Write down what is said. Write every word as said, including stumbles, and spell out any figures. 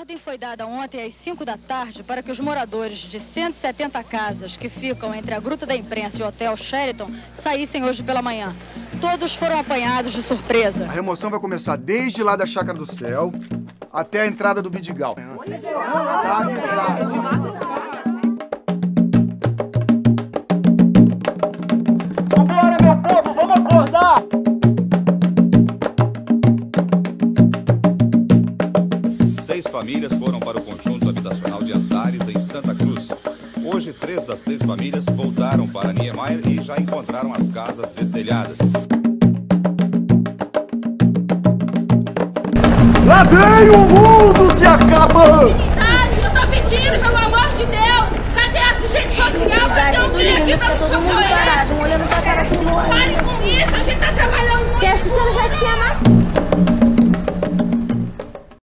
ordem foi dada ontem às cinco da tarde para que os moradores de cento e setenta casas que ficam entre a Gruta da Imprensa e o Hotel Sheraton saíssem hoje pela manhã. Todos foram apanhados de surpresa. A remoção vai começar desde lá da Chácara do Céu até a entrada do Vidigal. Vambora, meu povo, vamos acordar! Seis famílias foram para o conjunto habitacional de Andares, em Santa Cruz. Hoje, três das seis famílias voltaram para Niemeyer e já encontraram as casas destelhadas. Lá vem o mundo se acabando! Dignidade, eu tô pedindo, pelo amor de Deus! Cadê a assistente social pra ter um filho aqui pra nos socorrer? Parem com isso, a gente tá trabalhando muito! Porque as pessoas já te amam.